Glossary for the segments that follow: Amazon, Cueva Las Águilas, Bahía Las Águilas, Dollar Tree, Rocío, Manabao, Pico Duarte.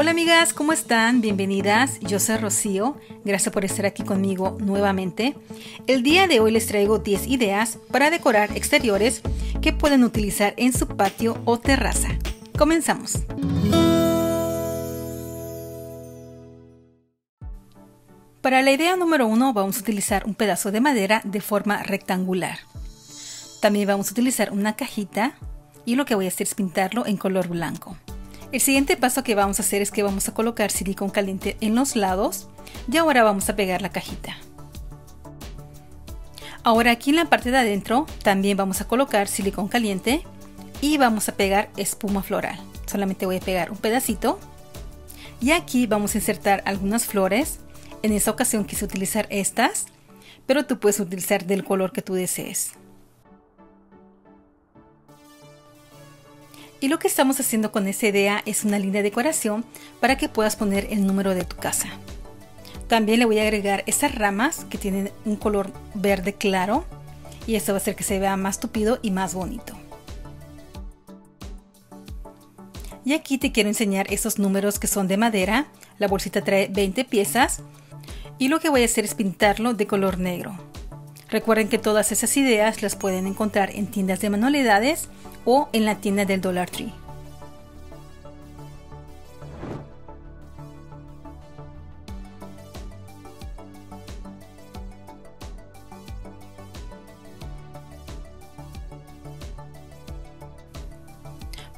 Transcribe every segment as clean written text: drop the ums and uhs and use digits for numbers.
Hola amigas, ¿cómo están? Bienvenidas, yo soy Rocío, gracias por estar aquí conmigo nuevamente. El día de hoy les traigo 10 ideas para decorar exteriores que pueden utilizar en su patio o terraza. Comenzamos. Para la idea número 1 vamos a utilizar un pedazo de madera de forma rectangular. También vamos a utilizar una cajita y lo que voy a hacer es pintarlo en color blanco. El siguiente paso que vamos a hacer es que vamos a colocar silicón caliente en los lados y ahora vamos a pegar la cajita. Ahora aquí en la parte de adentro también vamos a colocar silicón caliente y vamos a pegar espuma floral. Solamente voy a pegar un pedacito y aquí vamos a insertar algunas flores. En esta ocasión quise utilizar estas, pero tú puedes utilizar del color que tú desees. Y lo que estamos haciendo con esta idea es una linda decoración para que puedas poner el número de tu casa. También le voy a agregar estas ramas que tienen un color verde claro y esto va a hacer que se vea más tupido y más bonito. Y aquí te quiero enseñar estos números que son de madera. La bolsita trae 20 piezas y lo que voy a hacer es pintarlo de color negro. Recuerden que todas esas ideas las pueden encontrar en tiendas de manualidades o en la tienda del Dollar Tree.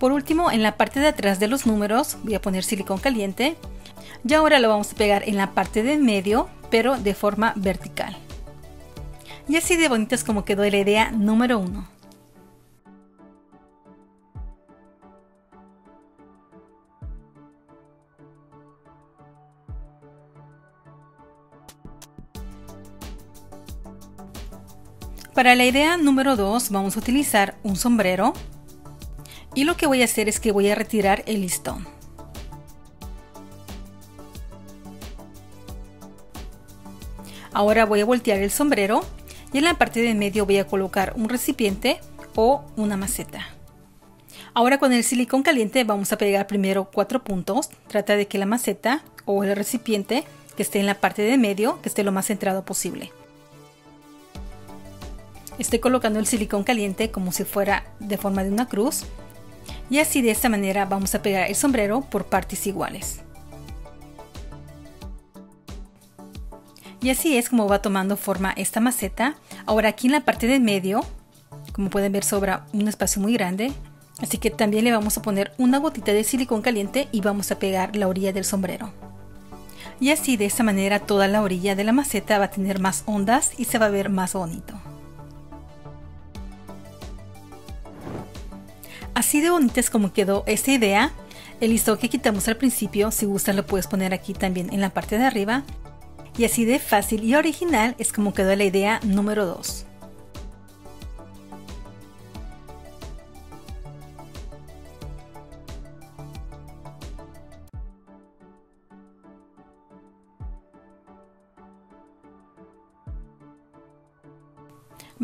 Por último, en la parte de atrás de los números voy a poner silicón caliente y ahora lo vamos a pegar en la parte de en medio, pero de forma vertical. Y así de bonito es como quedó la idea número 1. Para la idea número 2 vamos a utilizar un sombrero y lo que voy a hacer es que voy a retirar el listón. Ahora voy a voltear el sombrero y en la parte de en medio voy a colocar un recipiente o una maceta. Ahora con el silicón caliente vamos a pegar primero 4 puntos. Trata de que la maceta o el recipiente que esté en la parte de en medio, que esté lo más centrado posible. Estoy colocando el silicón caliente como si fuera de forma de una cruz y así de esta manera vamos a pegar el sombrero por partes iguales. Y así es como va tomando forma esta maceta. Ahora aquí en la parte de en medio, como pueden ver, sobra un espacio muy grande. Así que también le vamos a poner una gotita de silicón caliente y vamos a pegar la orilla del sombrero. Y así de esta manera toda la orilla de la maceta va a tener más ondas y se va a ver más bonito. Así de bonita es como quedó esta idea. El listón que quitamos al principio, si gustas lo puedes poner aquí también en la parte de arriba. Y así de fácil y original es como quedó la idea número 2.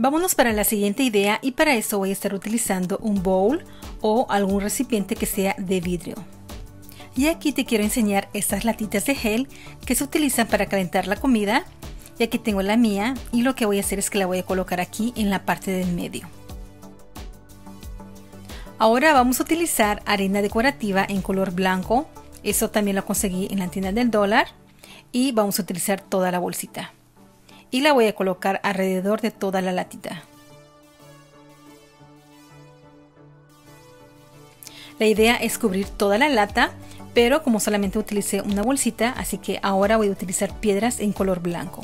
Vámonos para la siguiente idea y para eso voy a estar utilizando un bowl o algún recipiente que sea de vidrio. Y aquí te quiero enseñar estas latitas de gel que se utilizan para calentar la comida. Y aquí tengo la mía y lo que voy a hacer es que la voy a colocar aquí en la parte del medio. Ahora vamos a utilizar arena decorativa en color blanco. Eso también lo conseguí en la tienda del dólar. Y vamos a utilizar toda la bolsita. Y la voy a colocar alrededor de toda la latita. La idea es cubrir toda la lata. Pero como solamente utilicé una bolsita, así que ahora voy a utilizar piedras en color blanco.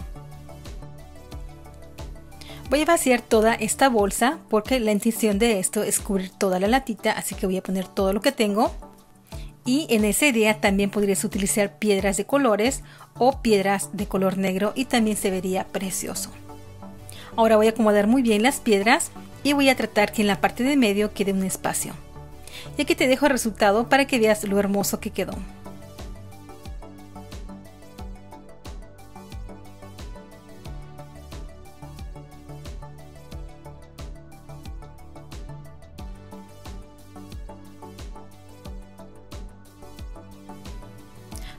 Voy a vaciar toda esta bolsa porque la intención de esto es cubrir toda la latita, así que voy a poner todo lo que tengo. Y en esa idea también podrías utilizar piedras de colores o piedras de color negro y también se vería precioso. Ahora voy a acomodar muy bien las piedras y voy a tratar que en la parte de medio quede un espacio. Y aquí te dejo el resultado para que veas lo hermoso que quedó.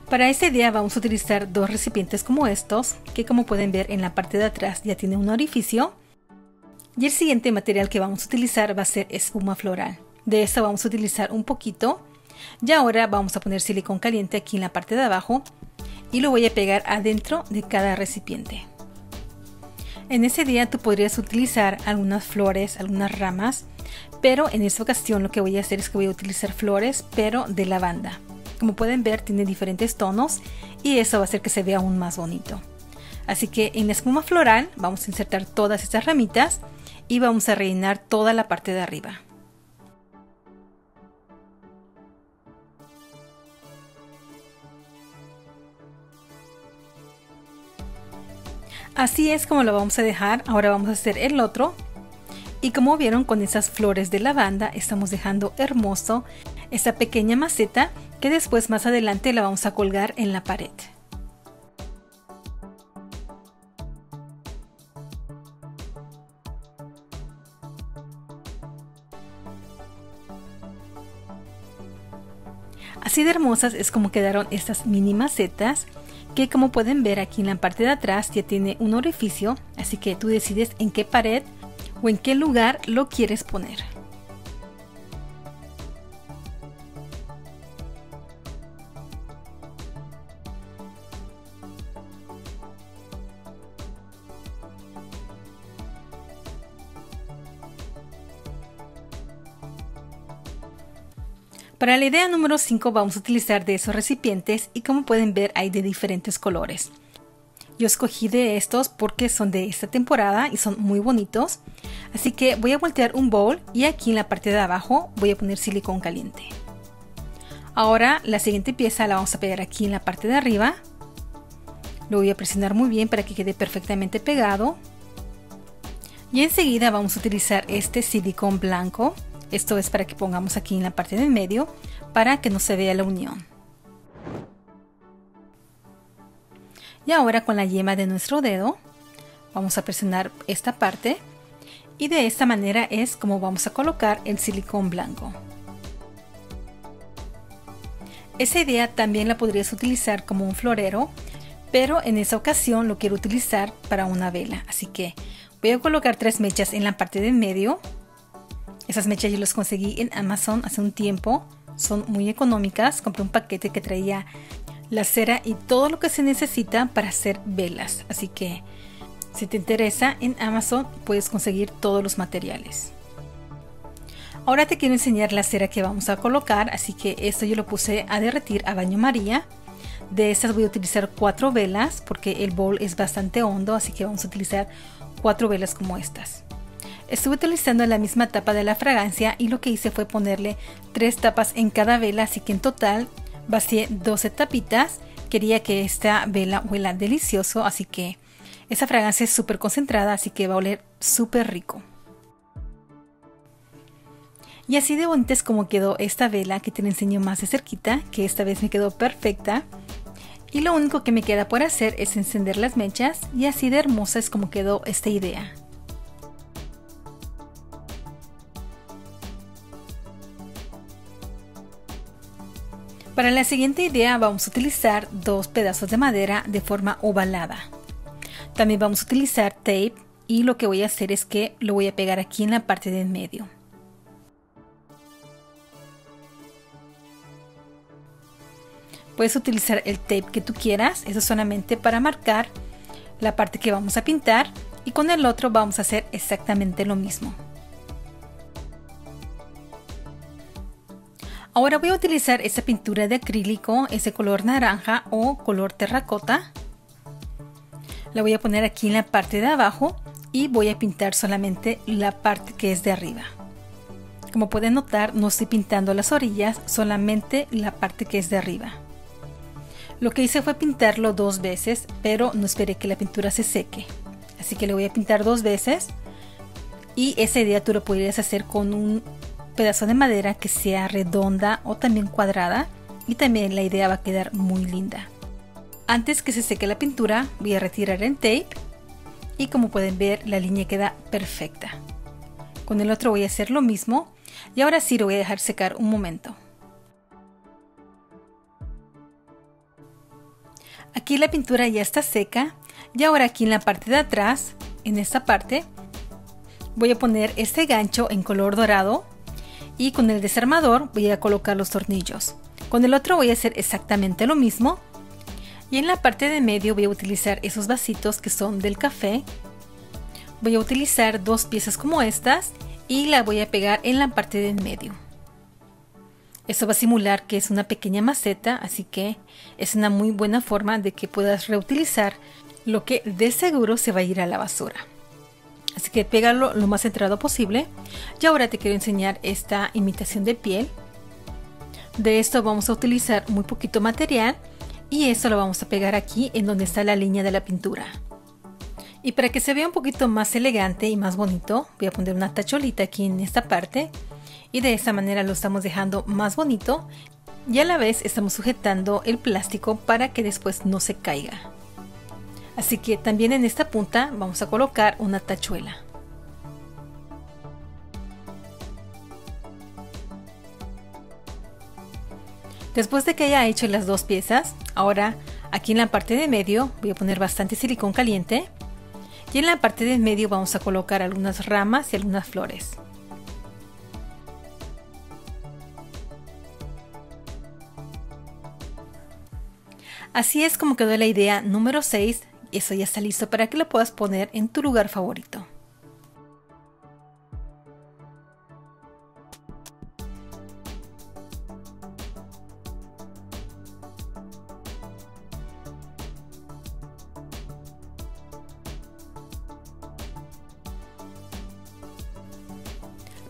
Para este día vamos a utilizar dos recipientes como estos, que como pueden ver en la parte de atrás ya tiene un orificio. Y el siguiente material que vamos a utilizar va a ser espuma floral. De esta vamos a utilizar un poquito. Y ahora vamos a poner silicón caliente aquí en la parte de abajo y lo voy a pegar adentro de cada recipiente. En ese día tú podrías utilizar algunas flores, algunas ramas, pero en esta ocasión lo que voy a hacer es que voy a utilizar flores, pero de lavanda. Como pueden ver, tiene diferentes tonos y eso va a hacer que se vea aún más bonito. Así que en la espuma floral vamos a insertar todas estas ramitas y vamos a rellenar toda la parte de arriba. Así es como lo vamos a dejar. Ahora vamos a hacer el otro. Y como vieron, con esas flores de lavanda estamos dejando hermoso esta pequeña maceta que después más adelante la vamos a colgar en la pared. Así de hermosas es como quedaron estas mini macetas, que como pueden ver aquí en la parte de atrás ya tiene un orificio, así que tú decides en qué pared o en qué lugar lo quieres poner. Para la idea número 5 vamos a utilizar de esos recipientes y como pueden ver hay de diferentes colores. Yo escogí de estos porque son de esta temporada y son muy bonitos. Así que voy a voltear un bowl y aquí en la parte de abajo voy a poner silicón caliente. Ahora la siguiente pieza la vamos a pegar aquí en la parte de arriba. Lo voy a presionar muy bien para que quede perfectamente pegado. Y enseguida vamos a utilizar este silicón blanco. Esto es para que pongamos aquí en la parte del medio para que no se vea la unión. Y ahora con la yema de nuestro dedo vamos a presionar esta parte y de esta manera es como vamos a colocar el silicón blanco. Esa idea también la podrías utilizar como un florero, pero en esa ocasión lo quiero utilizar para una vela. Así que voy a colocar 3 mechas en la parte del medio. Esas mechas yo las conseguí en Amazon hace un tiempo, son muy económicas, compré un paquete que traía la cera y todo lo que se necesita para hacer velas, así que si te interesa en Amazon puedes conseguir todos los materiales. Ahora te quiero enseñar la cera que vamos a colocar, así que esto yo lo puse a derretir a baño María. De estas voy a utilizar 4 velas porque el bowl es bastante hondo, así que vamos a utilizar 4 velas como estas. Estuve utilizando la misma tapa de la fragancia y lo que hice fue ponerle 3 tapas en cada vela, así que en total vacié 12 tapitas. Quería que esta vela huela delicioso, así que esa fragancia es súper concentrada, así que va a oler súper rico. Y así de bonita es como quedó esta vela que te la enseño más de cerquita, que esta vez me quedó perfecta. Y lo único que me queda por hacer es encender las mechas y así de hermosa es como quedó esta idea. Para la siguiente idea vamos a utilizar 2 pedazos de madera de forma ovalada. También vamos a utilizar tape y lo que voy a hacer es que lo voy a pegar aquí en la parte de en medio. Puedes utilizar el tape que tú quieras, eso solamente para marcar la parte que vamos a pintar y con el otro vamos a hacer exactamente lo mismo. Ahora voy a utilizar esta pintura de acrílico, es de color naranja o color terracota. La voy a poner aquí en la parte de abajo y voy a pintar solamente la parte que es de arriba. Como pueden notar, no estoy pintando las orillas, solamente la parte que es de arriba. Lo que hice fue pintarlo 2 veces, pero no esperé que la pintura se seque. Así que le voy a pintar 2 veces y esa idea tú lo podrías hacer con un pedazo de madera que sea redonda o también cuadrada y también la idea va a quedar muy linda. Antes que se seque la pintura voy a retirar el tape y como pueden ver la línea queda perfecta. Con el otro voy a hacer lo mismo y ahora sí lo voy a dejar secar un momento. Aquí la pintura ya está seca y ahora aquí en la parte de atrás, en esta parte, voy a poner este gancho en color dorado y con el desarmador voy a colocar los tornillos. Con el otro voy a hacer exactamente lo mismo y en la parte de medio voy a utilizar esos vasitos que son del café. Voy a utilizar dos piezas como estas y la voy a pegar en la parte de en medio. Esto va a simular que es una pequeña maceta, así que es una muy buena forma de que puedas reutilizar lo que de seguro se va a ir a la basura. Así que pégalo lo más centrado posible. Y ahora te quiero enseñar esta imitación de piel. De esto vamos a utilizar muy poquito material y eso lo vamos a pegar aquí en donde está la línea de la pintura. Y para que se vea un poquito más elegante y más bonito, voy a poner una tacholita aquí en esta parte y de esta manera lo estamos dejando más bonito y a la vez estamos sujetando el plástico para que después no se caiga. Así que también en esta punta vamos a colocar una tachuela. Después de que haya hecho las dos piezas, ahora aquí en la parte de medio voy a poner bastante silicón caliente. Y en la parte de en medio vamos a colocar algunas ramas y algunas flores. Así es como quedó la idea número 6. Eso ya está listo para que lo puedas poner en tu lugar favorito.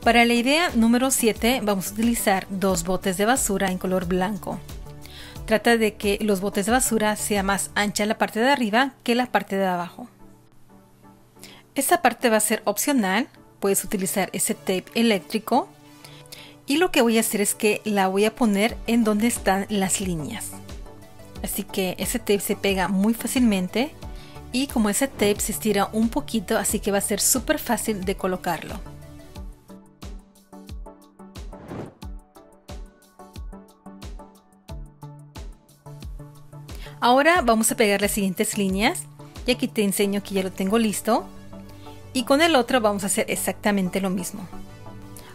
Para la idea número 7 vamos a utilizar dos botes de basura en color blanco. Trata de que los botes de basura sea más ancha la parte de arriba que la parte de abajo. Esta parte va a ser opcional, puedes utilizar ese tape eléctrico y lo que voy a hacer es que la voy a poner en donde están las líneas. Así que ese tape se pega muy fácilmente y como ese tape se estira un poquito, así que va a ser súper fácil de colocarlo. Ahora vamos a pegar las siguientes líneas y aquí te enseño que ya lo tengo listo y con el otro vamos a hacer exactamente lo mismo.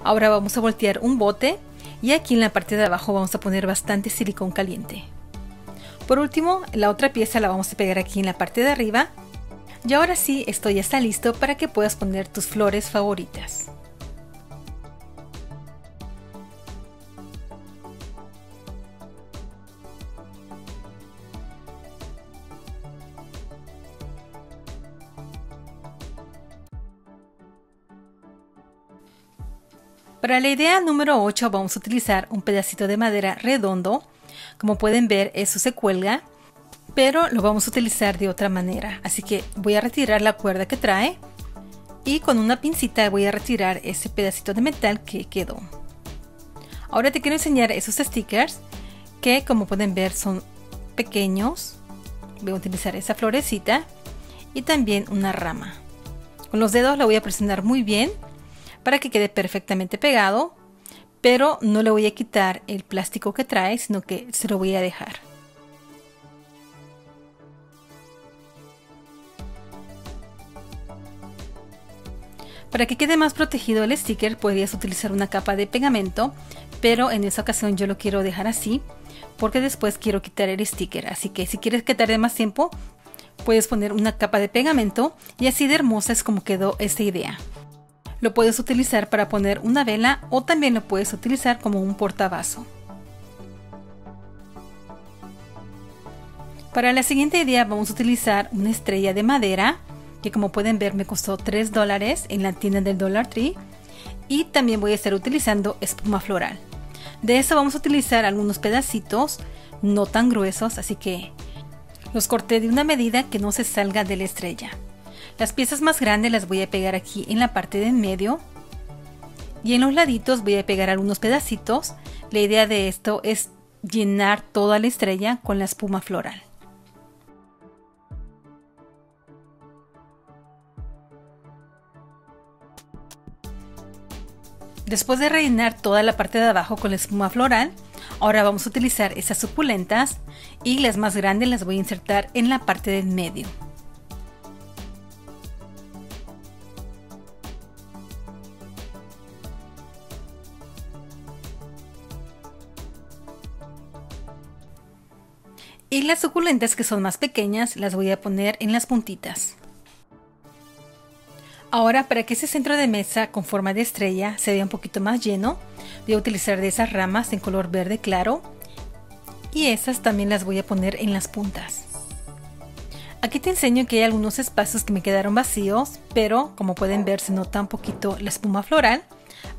Ahora vamos a voltear un bote y aquí en la parte de abajo vamos a poner bastante silicón caliente. Por último, la otra pieza la vamos a pegar aquí en la parte de arriba y ahora sí, esto ya está listo para que puedas poner tus flores favoritas. Para la idea número 8 vamos a utilizar un pedacito de madera redondo. Como pueden ver, eso se cuelga, pero lo vamos a utilizar de otra manera. Así que voy a retirar la cuerda que trae y con una pincita voy a retirar ese pedacito de metal que quedó. Ahora te quiero enseñar esos stickers que, como pueden ver, son pequeños. Voy a utilizar esa florecita y también una rama. Con los dedos la voy a presionar muy bien para que quede perfectamente pegado, pero no le voy a quitar el plástico que trae, sino que se lo voy a dejar. Para que quede más protegido el sticker podrías utilizar una capa de pegamento, pero en esta ocasión yo lo quiero dejar así porque después quiero quitar el sticker, así que si quieres que tarde más tiempo puedes poner una capa de pegamento y así de hermosa es como quedó esta idea. Lo puedes utilizar para poner una vela o también lo puedes utilizar como un portavaso. Para la siguiente idea vamos a utilizar una estrella de madera que, como pueden ver, me costó $3 en la tienda del Dollar Tree y también voy a estar utilizando espuma floral. De eso vamos a utilizar algunos pedacitos no tan gruesos, así que los corté de una medida que no se salga de la estrella. Las piezas más grandes las voy a pegar aquí en la parte de en medio y en los laditos voy a pegar algunos pedacitos. La idea de esto es llenar toda la estrella con la espuma floral. Después de rellenar toda la parte de abajo con la espuma floral, Ahora vamos a utilizar esas suculentas y las más grandes las voy a insertar en la parte del medio. Y las suculentas que son más pequeñas las voy a poner en las puntitas. Ahora, para que ese centro de mesa con forma de estrella se vea un poquito más lleno, voy a utilizar de esas ramas en color verde claro y esas también las voy a poner en las puntas. Aquí te enseño que hay algunos espacios que me quedaron vacíos, pero como pueden ver se nota un poquito la espuma floral,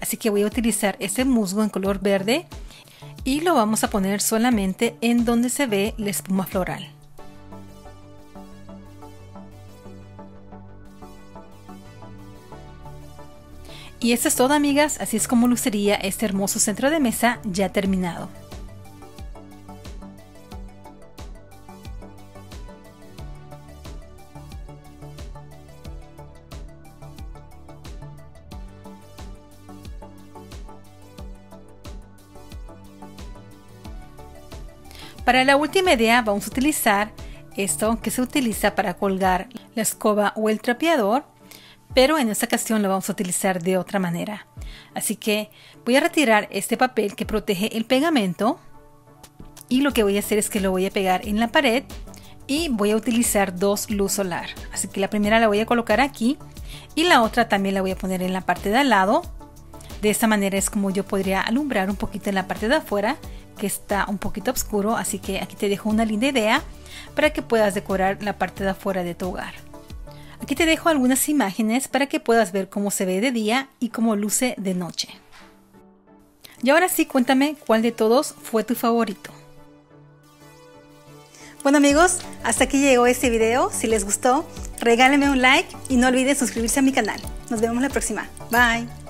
así que voy a utilizar ese musgo en color verde y lo vamos a poner solamente en donde se ve la espuma floral. Y eso es todo, amigas, así es como luciría este hermoso centro de mesa ya terminado. Para la última idea vamos a utilizar esto que se utiliza para colgar la escoba o el trapeador, pero en esta ocasión lo vamos a utilizar de otra manera. Así que voy a retirar este papel que protege el pegamento y lo que voy a hacer es que lo voy a pegar en la pared y voy a utilizar dos luz solar. Así que la primera la voy a colocar aquí y la otra también la voy a poner en la parte de al lado. De esta manera es como yo podría alumbrar un poquito en la parte de afuera que está un poquito oscuro, así que aquí te dejo una linda idea para que puedas decorar la parte de afuera de tu hogar. Aquí te dejo algunas imágenes para que puedas ver cómo se ve de día y cómo luce de noche. Y ahora sí, cuéntame cuál de todos fue tu favorito. Bueno, amigos, hasta aquí llegó este video. Si les gustó, regálenme un like y no olviden suscribirse a mi canal. Nos vemos la próxima. Bye.